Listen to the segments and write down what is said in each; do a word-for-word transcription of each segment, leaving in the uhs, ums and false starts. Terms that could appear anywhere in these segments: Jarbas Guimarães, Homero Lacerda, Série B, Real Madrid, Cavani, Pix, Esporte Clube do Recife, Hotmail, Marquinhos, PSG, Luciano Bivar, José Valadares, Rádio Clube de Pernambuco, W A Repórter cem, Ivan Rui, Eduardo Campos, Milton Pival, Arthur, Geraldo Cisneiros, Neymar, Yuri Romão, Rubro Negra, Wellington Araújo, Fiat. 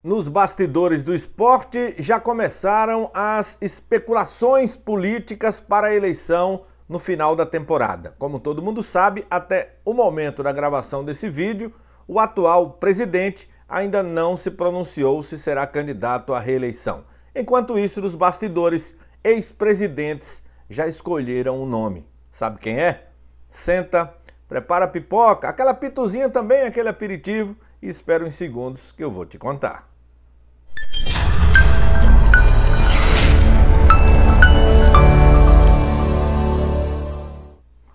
Nos bastidores do esporte já começaram as especulações políticas para a eleição no final da temporada. Como todo mundo sabe, até o momento da gravação desse vídeo, o atual presidente ainda não se pronunciou se será candidato à reeleição. Enquanto isso, nos bastidores, ex-presidentes já escolheram o nome. Sabe quem é? Senta, prepara a pipoca, aquela pituzinha também, aquele aperitivo, e espera uns segundos que eu vou te contar.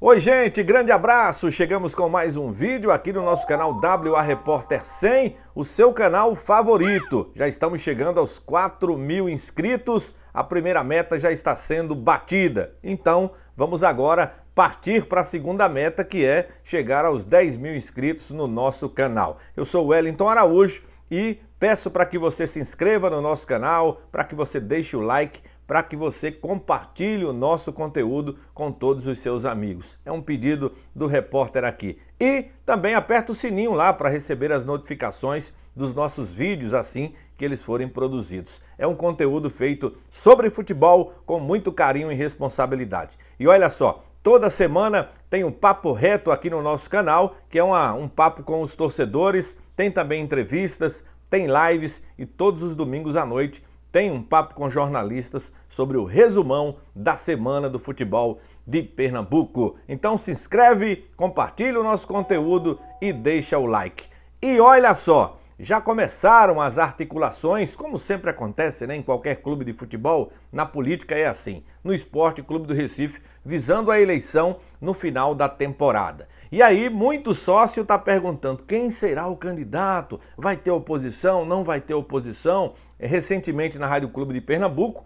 Oi gente, grande abraço! Chegamos com mais um vídeo aqui no nosso canal W A Repórter cem, o seu canal favorito. Já estamos chegando aos quatro mil inscritos, a primeira meta já está sendo batida. Então, vamos agora partir para a segunda meta, que é chegar aos dez mil inscritos no nosso canal. Eu sou Wellington Araújo e peço para que você se inscreva no nosso canal, para que você deixe o like, para que você compartilhe o nosso conteúdo com todos os seus amigos. É um pedido do repórter aqui. E também aperta o sininho lá para receber as notificações dos nossos vídeos assim que eles forem produzidos. É um conteúdo feito sobre futebol com muito carinho e responsabilidade. E olha só, toda semana tem um papo reto aqui no nosso canal, que é uma, um papo com os torcedores, tem também entrevistas, tem lives e todos os domingos à noite tem um papo com jornalistas sobre o resumão da semana do futebol de Pernambuco. Então se inscreve, compartilha o nosso conteúdo e deixa o like. E olha só, já começaram as articulações, como sempre acontece, né, em qualquer clube de futebol, na política é assim, no Esporte Clube do Recife, visando a eleição no final da temporada. E aí muito sócio está perguntando, quem será o candidato? Vai ter oposição? Não vai ter oposição? Recentemente na Rádio Clube de Pernambuco,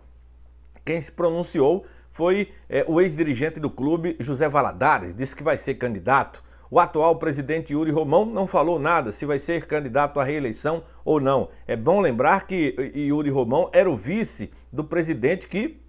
quem se pronunciou foi é, o ex-dirigente do clube, José Valadares, disse que vai ser candidato. O atual presidente Yuri Romão não falou nada se vai ser candidato à reeleição ou não. É bom lembrar que Yuri Romão era o vice do presidente que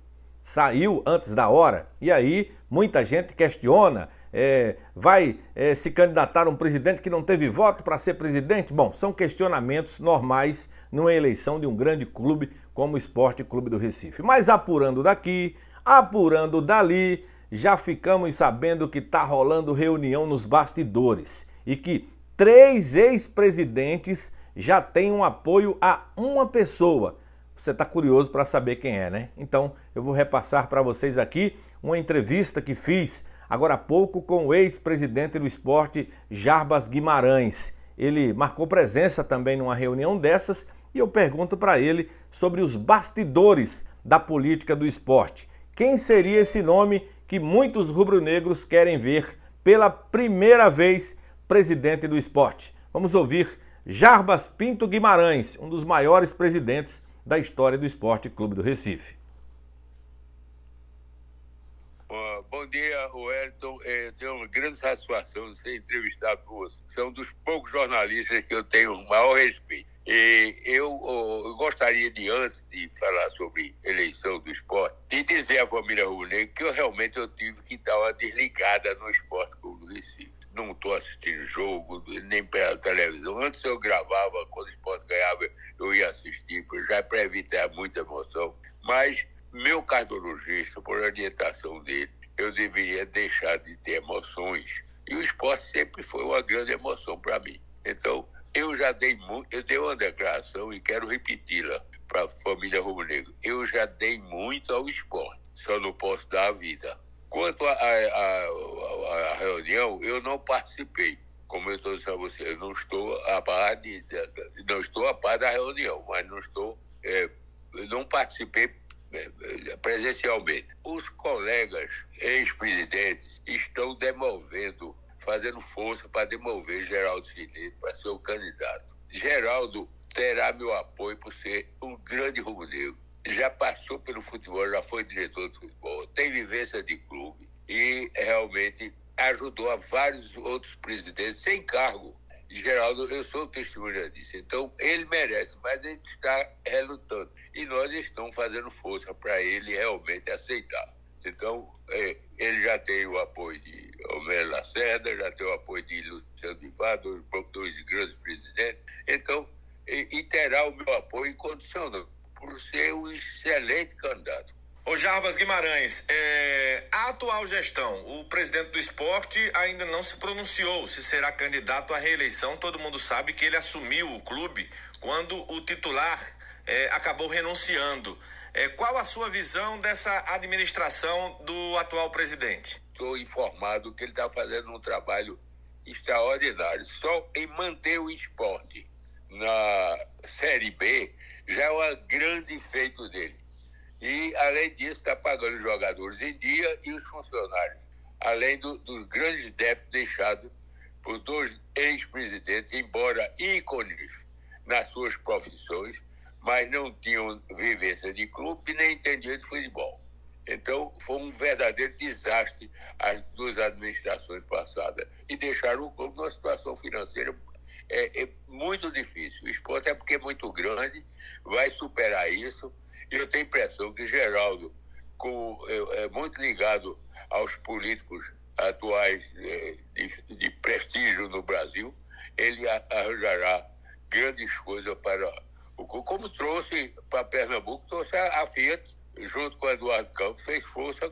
saiu antes da hora. E aí muita gente questiona, é, vai é, se candidatar a um presidente que não teve voto para ser presidente? Bom, são questionamentos normais numa eleição de um grande clube como o Esporte Clube do Recife. Mas apurando daqui, apurando dali, já ficamos sabendo que está rolando reunião nos bastidores e que três ex-presidentes já têm um apoio a uma pessoa. Você está curioso para saber quem é, né? Então eu vou repassar para vocês aqui uma entrevista que fiz agora há pouco com o ex-presidente do esporte, Jarbas Guimarães. Ele marcou presença também numa reunião dessas e eu pergunto para ele sobre os bastidores da política do esporte. Quem seria esse nome que muitos rubro-negros querem ver pela primeira vez presidente do esporte? Vamos ouvir Jarbas Pinto Guimarães, um dos maiores presidentes da história do Esporte Clube do Recife. Bom dia, Wellington. Eu tenho uma grande satisfação de ser entrevistado por você. Você é um dos poucos jornalistas que eu tenho o maior respeito. E eu, eu gostaria de, antes de falar sobre eleição do esporte, de dizer à família Rubro-Negra que eu realmente eu tive que dar uma desligada no Esporte Clube do Recife. Não estou assistindo jogo, nem pela televisão. Antes eu gravava, quando o esporte ganhava, eu ia assistir, já para evitar muita emoção. Mas meu cardiologista, por orientação dele, eu deveria deixar de ter emoções. E o esporte sempre foi uma grande emoção para mim. Então, eu já dei muito, eu dei uma declaração e quero repeti-la para a família Rubro-Negra. Eu já dei muito ao esporte, só não posso dar a vida. Quanto à reunião, eu não participei. Como eu estou dizendo a você, eu não estou a par de, não estou a par da reunião, mas não estou, é, não participei presencialmente. Os colegas ex-presidentes estão demovendo, fazendo força para demover Geraldo Cisneiros para ser o candidato. Geraldo terá meu apoio por ser um grande rubro-negro. Já passou pelo futebol, já foi diretor de futebol, tem vivência de clube e realmente ajudou a vários outros presidentes sem cargo. Geraldo, eu sou testemunha disso, então ele merece, mas ele está relutando. E nós estamos fazendo força para ele realmente aceitar. Então, ele já tem o apoio de Homero Lacerda, já tem o apoio de Luciano Bivar, dois, dois grandes presidentes. Então, e, e terá o meu apoio incondicional por ser um excelente candidato. Ô Jarbas Guimarães, é, a atual gestão, o presidente do esporte ainda não se pronunciou se será candidato à reeleição. Todo mundo sabe que ele assumiu o clube quando o titular é, acabou renunciando. É, qual a sua visão dessa administração do atual presidente? Estou informado que ele está fazendo um trabalho extraordinário. Só em manter o esporte na Série B já é um grande feito dele. E, além disso, está pagando os jogadores em dia e os funcionários, além do, dos grandes débitos deixados por dois ex-presidentes, embora ícones nas suas profissões, mas não tinham vivência de clube nem entendiam de futebol. Então, foi um verdadeiro desastre as duas administrações passadas e deixaram o clube numa situação financeira é, é muito difícil. O esporte é porque é muito grande, vai superar isso. Eu tenho a impressão que Geraldo, com, é, é muito ligado aos políticos atuais é, de, de prestígio no Brasil, ele arranjará grandes coisas para o clube. Como trouxe para Pernambuco, trouxe a, a Fiat, junto com o Eduardo Campos, fez força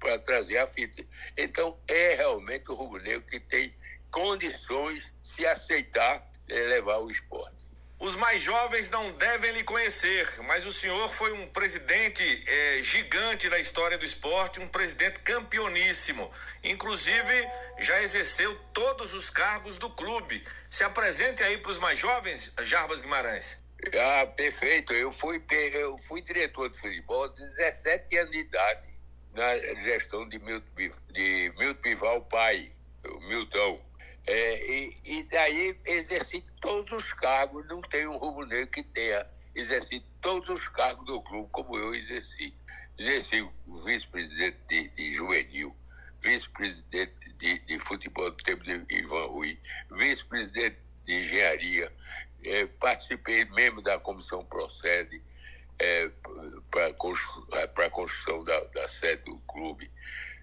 para trazer a Fiat. Então, é realmente o rubro-negro que tem condições de se aceitar é, levar o esporte. Os mais jovens não devem lhe conhecer, mas o senhor foi um presidente é, gigante da história do esporte, um presidente campeoníssimo. Inclusive, já exerceu todos os cargos do clube. Se apresente aí para os mais jovens, Jarbas Guimarães. Ah, perfeito. Eu fui, eu fui diretor de futebol de dezessete anos de idade, na gestão de Milton Pival, pai, o Milton. É, e, e daí exerci todos os cargos, não tem um rubro-negro que tenha exercido todos os cargos do clube como eu exerci. Exerci vice-presidente de, de juvenil, vice-presidente de, de futebol do tempo de Ivan Rui, vice-presidente de engenharia, é, participei mesmo da comissão Procede é, para constru, a construção da, da sede do clube.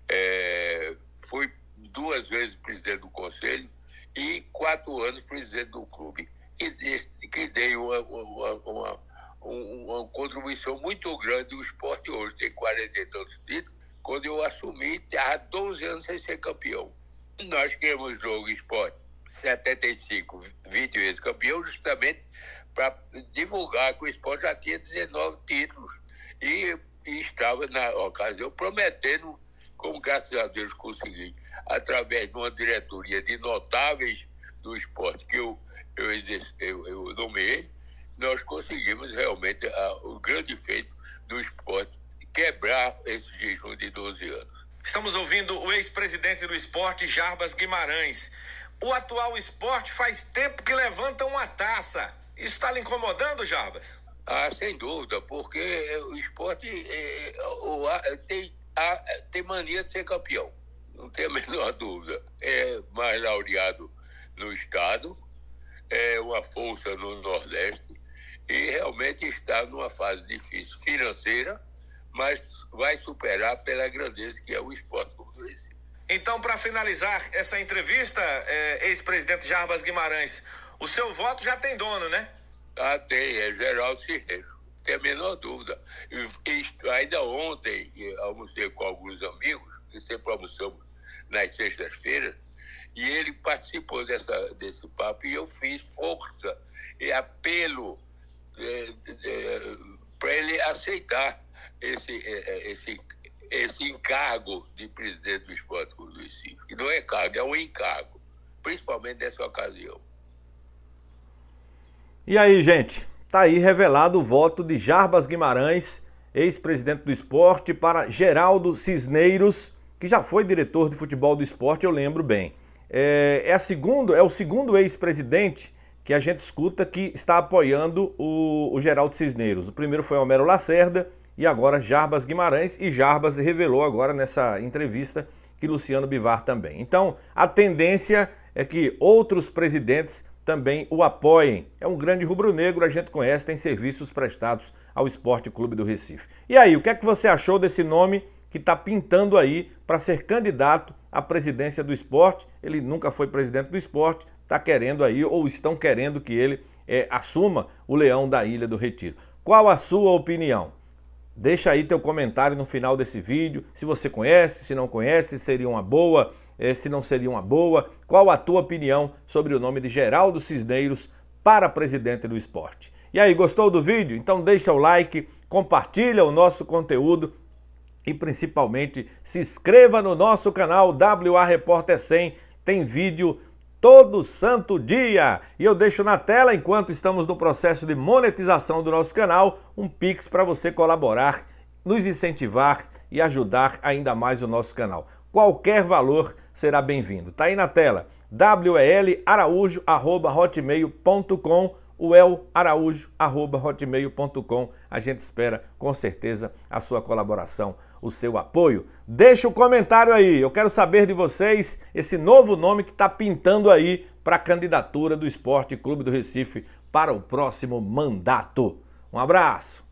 É, fui duas vezes presidente do conselho e quatro anos presidente do clube, que, de, que dei uma, uma, uma, uma contribuição muito grande do esporte hoje, tem quarenta e tantos títulos. Quando eu assumi, há doze anos sem ser campeão. Nós ganhamos o jogo esporte setenta e cinco, vinte vezes campeão, justamente para divulgar que o esporte já tinha dezenove títulos e, e estava, na ocasião, prometendo, como graças a Deus consegui, através de uma diretoria de notáveis do esporte que eu, eu, exerci, eu, eu nomeei, nós conseguimos realmente a, o grande feito do esporte, quebrar esse jejum de doze anos. Estamos ouvindo o ex-presidente do esporte, Jarbas Guimarães. O atual esporte faz tempo que levanta uma taça. Isso está lhe incomodando, Jarbas? Ah, sem dúvida, porque o esporte é, o, tem, a, tem mania de ser campeão. Não tem a menor dúvida. É mais laureado no Estado, é uma força no Nordeste e realmente está numa fase difícil financeira, mas vai superar pela grandeza que é o Esporte Clube do Recife. Então, para finalizar essa entrevista, é, ex-presidente Jarbas Guimarães, o seu voto já tem dono, né? Ah, tem. É Geraldo Cisneiros. Não tem a menor dúvida. E, ainda ontem, almocei com alguns amigos, que sempre almoçamos nas sextas-feiras, e ele participou dessa, desse papo, e eu fiz força e apelo é, é, para ele aceitar esse, é, esse, esse encargo de presidente do Esporte Clube do Recife. E não é cargo, é um encargo, principalmente nessa ocasião. E aí, gente, tá aí revelado o voto de Jarbas Guimarães, ex-presidente do esporte, para Geraldo Cisneiros, que já foi diretor de futebol do esporte, eu lembro bem. É, é, a segundo, é o segundo ex-presidente que a gente escuta que está apoiando o, o Geraldo Cisneiros. O primeiro foi Homero Lacerda e agora Jarbas Guimarães. E Jarbas revelou agora nessa entrevista que Luciano Bivar também. Então, a tendência é que outros presidentes também o apoiem. É um grande rubro-negro, a gente conhece, tem serviços prestados ao Esporte Clube do Recife. E aí, o que é que você achou desse nome que está pintando aí para ser candidato à presidência do esporte? Ele nunca foi presidente do esporte, está querendo aí, ou estão querendo que ele é, assuma o Leão da Ilha do Retiro. Qual a sua opinião? Deixa aí teu comentário no final desse vídeo, se você conhece, se não conhece, seria uma boa, é, se não seria uma boa. Qual a tua opinião sobre o nome de Geraldo Cisneiros para presidente do esporte? E aí, gostou do vídeo? Então deixa o like, compartilha o nosso conteúdo e principalmente se inscreva no nosso canal W A Repórter cem, tem vídeo todo santo dia. E eu deixo na tela, enquanto estamos no processo de monetização do nosso canal, um Pix para você colaborar, nos incentivar e ajudar ainda mais o nosso canal. Qualquer valor será bem-vindo. Tá aí na tela, w e l araújo arroba hotmail ponto com, w e l araújo arroba hotmail ponto com. A gente espera, com certeza, a sua colaboração, o seu apoio. Deixa o comentário aí, eu quero saber de vocês esse novo nome que está pintando aí para a candidatura do Esporte Clube do Recife para o próximo mandato. Um abraço!